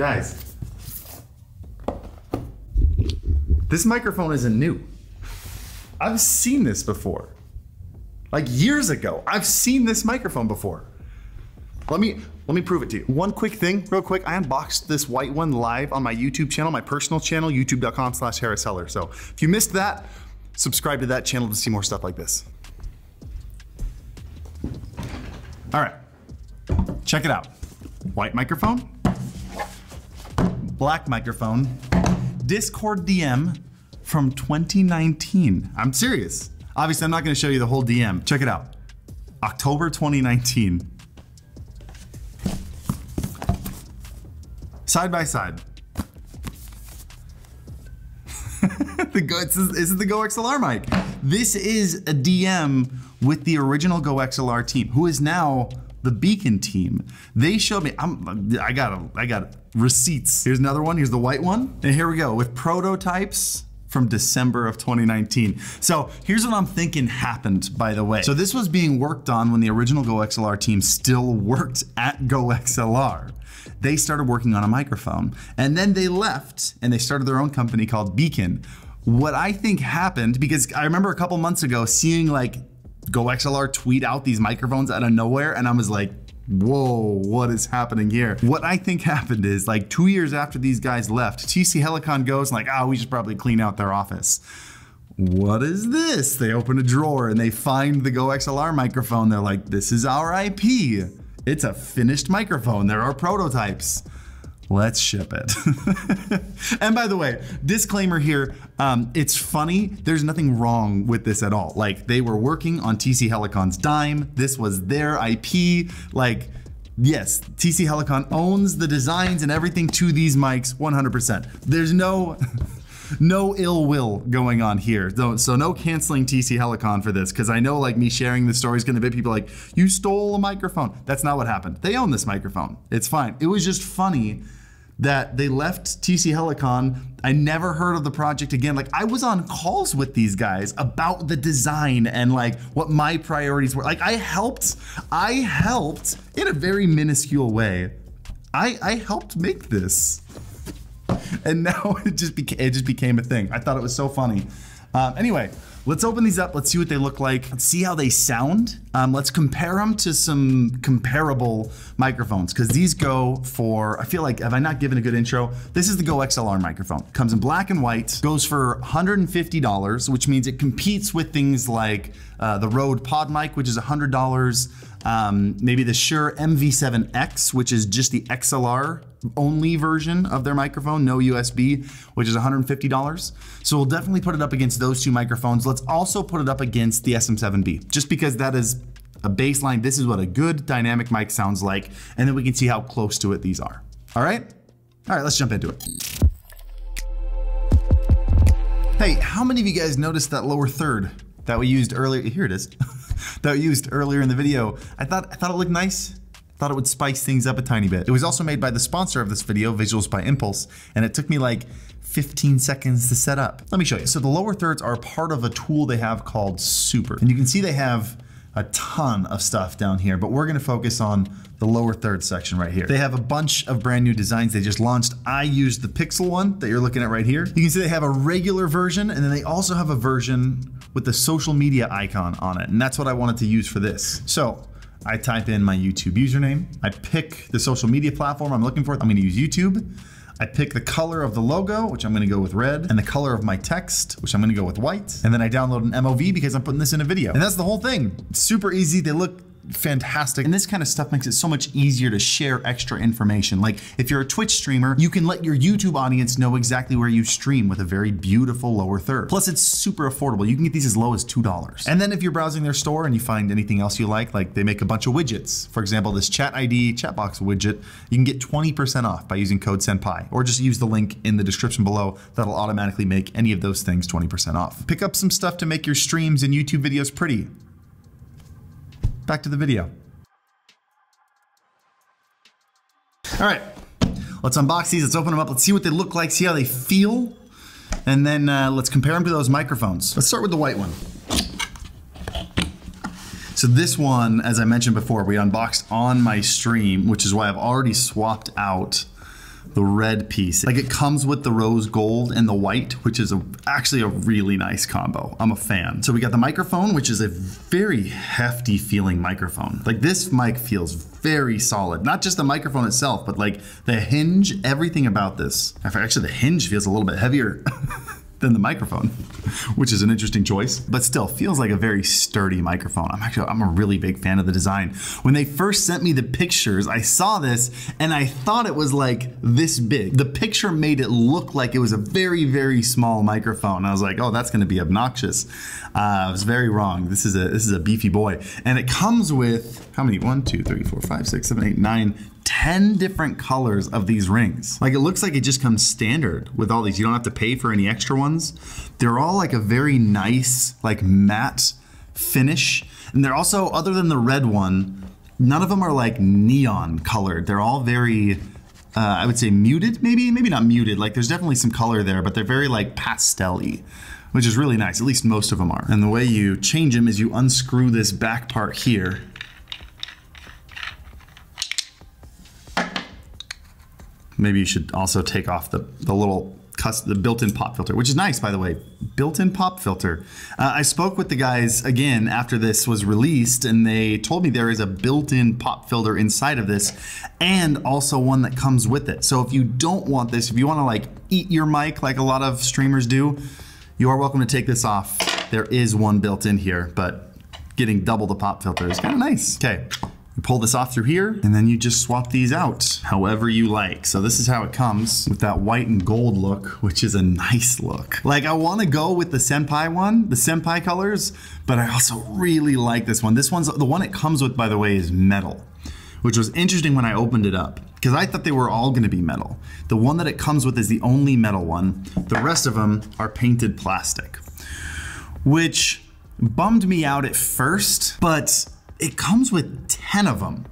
Guys, this microphone isn't new. I've seen this before. Like years ago, I've seen this microphone before. Let me prove it to you. One quick thing, real quick. I unboxed this white one live on my YouTube channel, my personal channel, youtube.com/Harris Heller. So if you missed that, subscribe to that channel to see more stuff like this. All right, check it out. White microphone, black microphone, Discord DM from 2019. I'm serious. Obviously, I'm not gonna show you the whole DM. Check it out. October 2019. Side by side. This is the GoXLR mic. This is a DM with the original GoXLR team, who is now the Beacon team. They showed me, I got receipts. Here's another one, here's the white one. And here we go with prototypes from December of 2019. So here's what I'm thinking happened, by the way. So this was being worked on when the original GoXLR team still worked at GoXLR. They started working on a microphone and then they left and they started their own company called Beacon. What I think happened, because I remember a couple months ago seeing like GoXLR tweet out these microphones out of nowhere and I was like, whoa, what is happening here? What I think happened is like 2 years after these guys left, TC Helicon goes like, oh, we should probably clean out their office. What is this? They open a drawer and they find the GoXLR microphone. They're like, this is our IP. It's a finished microphone. There are prototypes. Let's ship it. And by the way, disclaimer here, it's funny. There's nothing wrong with this at all. Like they were working on TC Helicon's dime. This was their IP. Like, yes, TC Helicon owns the designs and everything to these mics 100%. There's no ill will going on here. So no canceling TC Helicon for this, because I know like me sharing the story is gonna be people like, you stole a microphone. That's not what happened. They own this microphone. It's fine. It was just funny that they left TC Helicon. I never heard of the project again. Like I was on calls with these guys about the design and like what my priorities were. Like I helped in a very minuscule way. I helped make this. And now it just became a thing. I thought it was so funny. Anyway, let's open these up. Let's see what they look like. Let's see how they sound. Let's compare them to some comparable microphones, because these go for, I feel like, have I not given a good intro? This is the GoXLR microphone. Comes in black and white, goes for $150, which means it competes with things like the Rode PodMic, which is $100, maybe the Shure MV7X, which is just the XLR only version of their microphone, no USB, which is $150. So we'll definitely put it up against those two microphones. Let's also put it up against the SM7B, just because that is a baseline. This is what a good dynamic mic sounds like. And then we can see how close to it these are. All right? All right, let's jump into it. Hey, how many of you guys noticed that lower third that we used earlier? Here it is. That we used earlier in the video. I thought it looked nice. Thought it would spice things up a tiny bit. It was also made by the sponsor of this video, Visuals by Impulse, and it took me like 15 seconds to set up. Let me show you. So the lower thirds are part of a tool they have called Super. And you can see they have a ton of stuff down here, but we're gonna focus on the lower third section right here. They have a bunch of brand new designs they just launched. I used the Pixel one that you're looking at right here. You can see they have a regular version, and then they also have a version with the social media icon on it. And that's what I wanted to use for this. So I type in my YouTube username. I pick the social media platform I'm looking for. I'm gonna use YouTube. I pick the color of the logo, which I'm gonna go with red, and the color of my text, which I'm gonna go with white. And then I download an MOV because I'm putting this in a video. And that's the whole thing. It's super easy. They look fantastic. And this kind of stuff makes it so much easier to share extra information. Like if you're a Twitch streamer, you can let your YouTube audience know exactly where you stream with a very beautiful lower third. Plus it's super affordable. You can get these as low as $2. And then if you're browsing their store and you find anything else you like they make a bunch of widgets. For example, this chat ID, chat box widget, you can get 20% off by using code Senpai, or just use the link in the description below. That'll automatically make any of those things 20% off. Pick up some stuff to make your streams and YouTube videos pretty. Back to the video. All right, let's unbox these, let's open them up, let's see what they look like, see how they feel, and then let's compare them to those microphones. Let's start with the white one. So this one, as I mentioned before, we unboxed on my stream, which is why I've already swapped out the red piece. Like it comes with the rose gold and the white, which is actually a really nice combo. I'm a fan. So we got the microphone, which is a very hefty feeling microphone. Like this mic feels very solid. Not just the microphone itself, but like the hinge, everything about this. In fact, actually the hinge feels a little bit heavier than the microphone, which is an interesting choice, but still feels like a very sturdy microphone. I'm a really big fan of the design. When they first sent me the pictures, I saw this and I thought it was like this big. The picture made it look like it was a very, very small microphone. I was like, oh, that's gonna be obnoxious. I was very wrong. This is a beefy boy. And it comes with, how many? 1, 2, 3, 4, 5, 6, 7, 8, 9, 10 different colors of these rings. Like it looks like it just comes standard with all these. You don't have to pay for any extra ones. They're all like a very nice, like matte finish. And they're also, other than the red one, none of them are like neon colored. They're all very, I would say muted, maybe not muted. Like there's definitely some color there, but they're very like pastel-y, which is really nice. At least most of them are. And the way you change them is you unscrew this back part here. Maybe you should also take off the built-in pop filter, which is nice, by the way. Built-in pop filter. I spoke with the guys again after this was released, and they told me there is a built-in pop filter inside of this, and also one that comes with it. So if you don't want this, if you want to like eat your mic like a lot of streamers do, you are welcome to take this off. There is one built in here, but getting double the pop filter is kind of nice. Okay. Pull this off through here, and then you just swap these out however you like. So this is how it comes with that white and gold look, which is a nice look. Like I want to go with the Senpai one, the Senpai colors, but I also really like this one. This one's the one it comes with, by the way, is metal, which was interesting when I opened it up because I thought they were all going to be metal. The one that it comes with is the only metal one. The rest of them are painted plastic, which bummed me out at first, but it comes with 10 of them.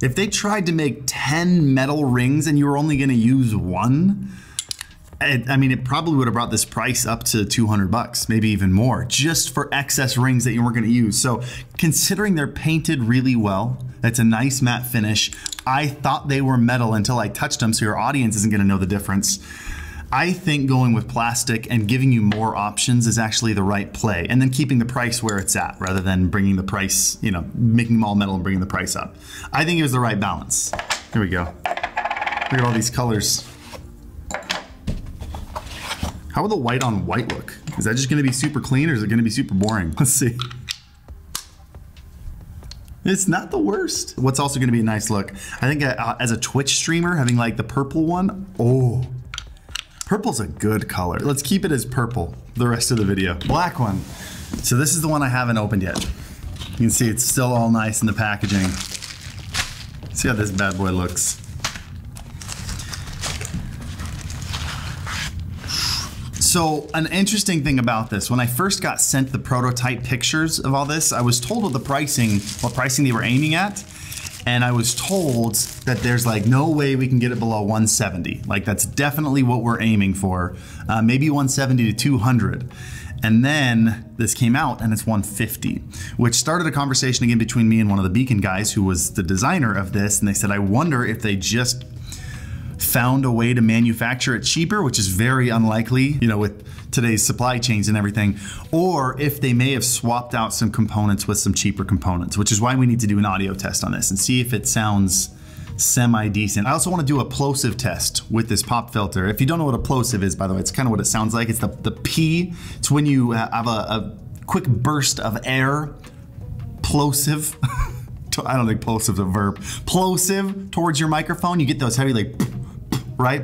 If they tried to make 10 metal rings and you were only gonna use one, I mean, it probably would have brought this price up to 200 bucks, maybe even more, just for excess rings that you weren't gonna use. So considering they're painted really well, that's a nice matte finish. I thought they were metal until I touched them, so your audience isn't gonna know the difference. I think going with plastic and giving you more options is actually the right play, and then keeping the price where it's at rather than bringing the price, you know, making them all metal and bringing the price up. I think it was the right balance. Here we go. Look at all these colors. How would the white on white look? Is that just gonna be super clean, or is it gonna be super boring? Let's see. It's not the worst. What's also gonna be a nice look? I think as a Twitch streamer, having like the purple one, oh. Purple's a good color. Let's keep it as purple the rest of the video. Black one. So this is the one I haven't opened yet. You can see it's still all nice in the packaging. See how this bad boy looks. So an interesting thing about this, when I first got sent the prototype pictures of all this, I was told what pricing they were aiming at. And I was told that there's like no way we can get it below 170. Like that's definitely what we're aiming for. Maybe 170 to 200. And then this came out and it's 150, which started a conversation again between me and one of the Beacon guys who was the designer of this. And they said, I wonder if they just found a way to manufacture it cheaper, which is very unlikely, you know, with today's supply chains and everything, or if they may have swapped out some components with some cheaper components, which is why we need to do an audio test on this and see if it sounds semi-decent. I also want to do a plosive test with this pop filter. If you don't know what a plosive is, by the way, it's kind of what it sounds like. It's the P. It's when you have a quick burst of air. Plosive. I don't think plosive's a verb. Plosive towards your microphone. You get those heavy like, right?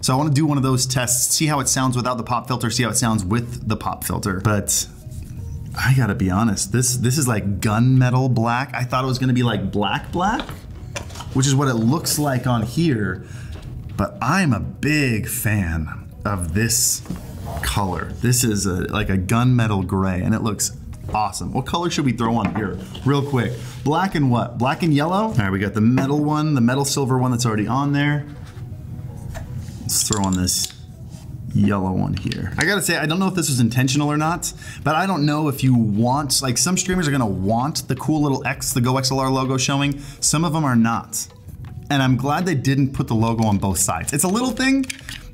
So I want to do one of those tests, see how it sounds without the pop filter, see how it sounds with the pop filter. But I gotta be honest, this is like gunmetal black. I thought it was gonna be like black, which is what it looks like on here. But I'm a big fan of this color. This is like a gunmetal gray, and it looks awesome. What color should we throw on here real quick? Black and what? Black and yellow? All right, we got the metal one, the metal silver one that's already on there. Let's throw on this yellow one here. I gotta say, I don't know if this was intentional or not, but I don't know if you want, like some streamers are gonna want the cool little X, the GoXLR logo showing. Some of them are not. and I'm glad they didn't put the logo on both sides. It's a little thing,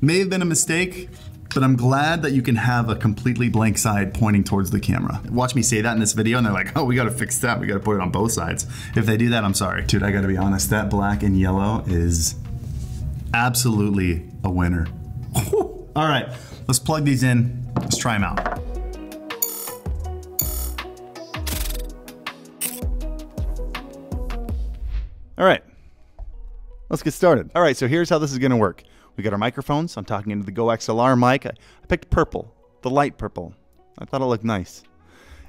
may have been a mistake, but I'm glad that you can have a completely blank side pointing towards the camera. Watch me say that in this video and they're like, oh, we gotta fix that, we gotta put it on both sides. If they do that, I'm sorry. Dude, I gotta be honest, that black and yellow is absolutely a winner. All right, let's plug these in, let's try them out. All right, let's get started. All right, so here's how this is gonna work. We got our microphones. I'm talking into the GoXLR mic. I picked purple, the light purple. I thought it looked nice.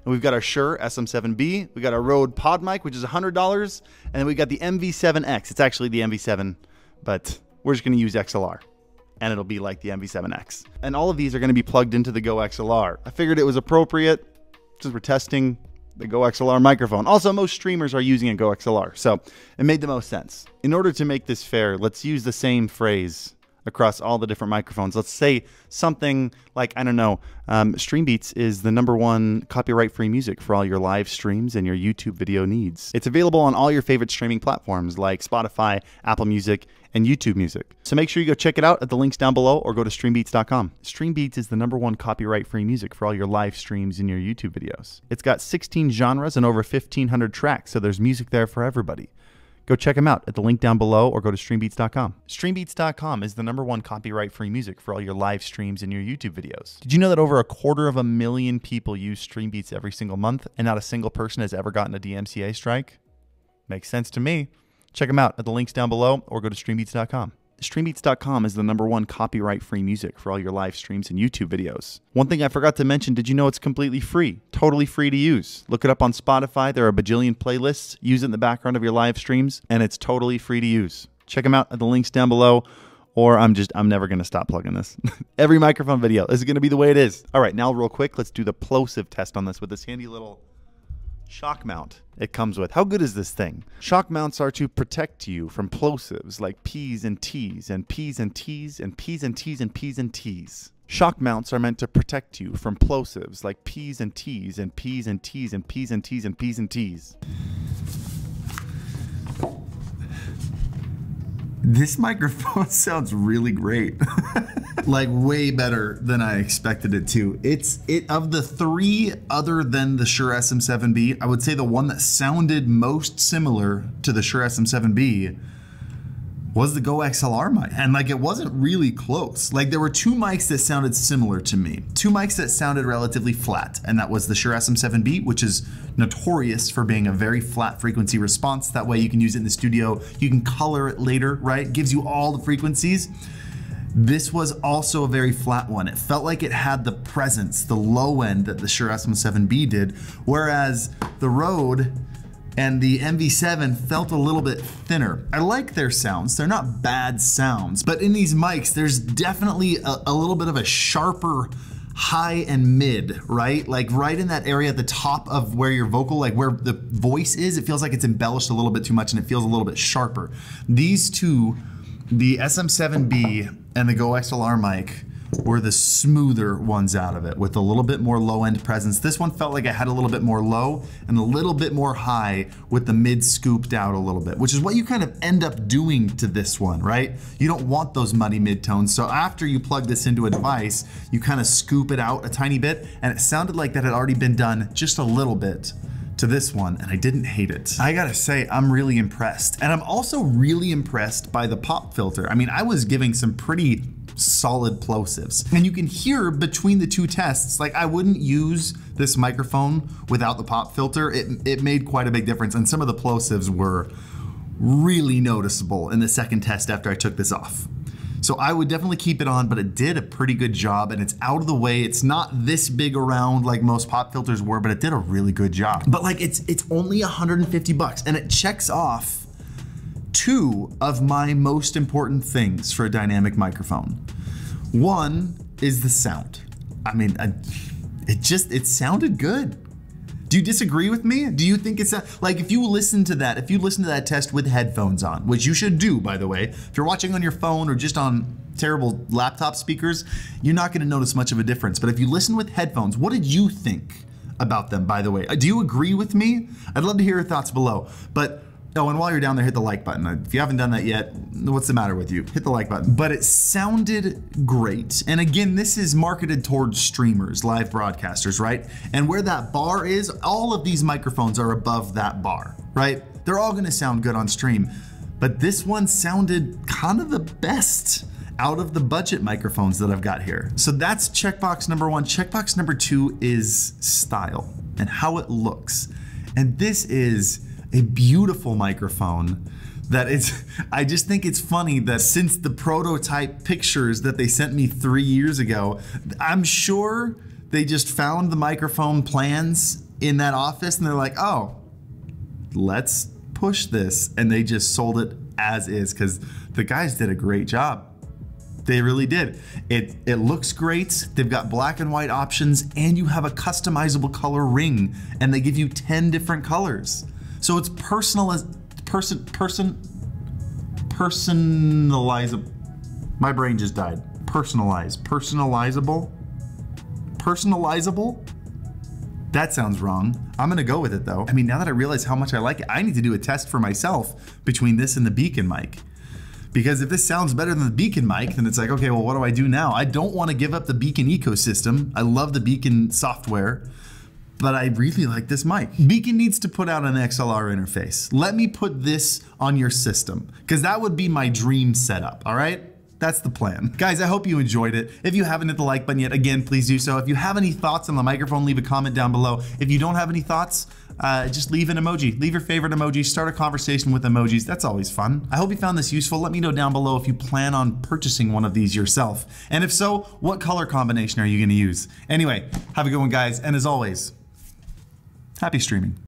And we've got our Shure SM7B. We got our Rode PodMic, which is $100. And then we got the MV7X. It's actually the MV7, but we're just going to use XLR. And it'll be like the MV7X. And all of these are going to be plugged into the GoXLR. I figured it was appropriate since we're testing the GoXLR microphone. Also, most streamers are using a GoXLR, so it made the most sense. In order to make this fair, let's use the same phrase across all the different microphones. Let's say something like, I don't know, Streambeats is the #1 copyright-free music for all your live streams and your YouTube video needs. It's available on all your favorite streaming platforms like Spotify, Apple Music, and YouTube Music. So make sure you go check it out at the links down below or go to streambeats.com. Streambeats is the #1 copyright-free music for all your live streams and your YouTube videos. It's got 16 genres and over 1,500 tracks, so there's music there for everybody. Go check them out at the link down below or go to streambeats.com. Streambeats.com is the #1 copyright-free music for all your live streams and your YouTube videos. Did you know that over 250,000 people use Streambeats every single month and not a single person has ever gotten a DMCA strike? Makes sense to me. Check them out at the links down below or go to streambeats.com. Streambeats.com is the #1 copyright-free music for all your live streams and YouTube videos. One thing I forgot to mention, did you know it's completely free? Totally free to use. Look it up on Spotify. There are a bajillion playlists. Use it in the background of your live streams, and it's totally free to use. Check them out at the links down below, or I'm never going to stop plugging this. Every microphone video. This is going to be the way it is. All right, now real quick, let's do the plosive test on this with this handy little shock mount it comes with. How good is this thing? Shock mounts are to protect you from plosives like P's and T's and P's and T's and P's and T's and P's and T's. Shock mounts are meant to protect you from plosives like P's and T's and P's and T's and P's and T's and P's and T's. This microphone sounds really great. Like way better than I expected it to. It of the three other than the Shure SM7B, I would say the one that sounded most similar to the Shure SM7B was the GoXLR mic. And like it wasn't really close. Like there were two mics that sounded similar to me. Two mics that sounded relatively flat, and that was the Shure SM7B, which is notorious for being a very flat frequency response. That way you can use it in the studio, you can color it later, right? It gives you all the frequencies. This was also a very flat one. It felt like it had the presence, the low end that the Shure SM7B did, whereas the Rode and the MV7 felt a little bit thinner. I like their sounds. They're not bad sounds, but in these mics, there's definitely a little bit of a sharper high and mid, right? Like right in that area at the top of where your vocal, like where the voice is, it feels like it's embellished a little bit too much and it feels a little bit sharper. These two, the SM7B and the GoXLR mic, were the smoother ones out of it with a little bit more low end presence. This one felt like it had a little bit more low and a little bit more high with the mid scooped out a little bit, which is what you kind of end up doing to this one, right? You don't want those muddy mid-tones. So after you plug this into a device, you kind of scoop it out a tiny bit, and it sounded like that had already been done just a little bit to this one, and I didn't hate it. I gotta say, I'm really impressed. And I'm also really impressed by the pop filter. I mean, I was giving some pretty solid plosives. And you can hear between the two tests, like I wouldn't use this microphone without the pop filter. It made quite a big difference. And some of the plosives were really noticeable in the second test after I took this off. So I would definitely keep it on, but it did a pretty good job and it's out of the way. It's not this big around like most pop filters were, but it did a really good job. But like it's only $150 and it checks off two of my most important things for a dynamic microphone. One is the sound. I mean, it sounded good. Do you disagree with me? Do you think it's like, if you listen to that test with headphones on, which you should do, by the way, if you're watching on your phone or just on terrible laptop speakers, you're not gonna notice much of a difference. But if you listen with headphones, what did you think about them, by the way? Do you agree with me? I'd love to hear your thoughts below. But Oh, and while you're down there, hit the like button. If you haven't done that yet, what's the matter with you? Hit the like button. But it sounded great. And again, this is marketed towards streamers, live broadcasters, right? And where that bar is, all of these microphones are above that bar, right? They're all gonna sound good on stream, but this one sounded kind of the best out of the budget microphones that I've got here. So that's checkbox number one. Checkbox number two is style and how it looks. And this is a beautiful microphone that it's, I just think it's funny that since the prototype pictures that they sent me 3 years ago, I'm sure they just found the microphone plans in that office and they're like, oh, let's push this. And they just sold it as is because the guys did a great job. They really did. It looks great. They've got black and white options and you have a customizable color ring and they give you 10 different colors. So it's personalizable. My brain just died. Personalizable? That sounds wrong. I'm gonna go with it though. I mean, now that I realize how much I like it, I need to do a test for myself between this and the Beacon mic. Because if this sounds better than the Beacon mic, then it's like, okay, well, what do I do now? I don't want to give up the Beacon ecosystem. I love the Beacon software, but I really like this mic. Beacon needs to put out an XLR interface. Let me put this on your system, because that would be my dream setup, all right? That's the plan. Guys, I hope you enjoyed it. If you haven't hit the like button yet, again, please do so. If you have any thoughts on the microphone, leave a comment down below. If you don't have any thoughts, just leave an emoji. Leave your favorite emoji, start a conversation with emojis. That's always fun. I hope you found this useful. Let me know down below if you plan on purchasing one of these yourself. And if so, what color combination are you gonna use? Anyway, have a good one, guys. And as always, happy streaming.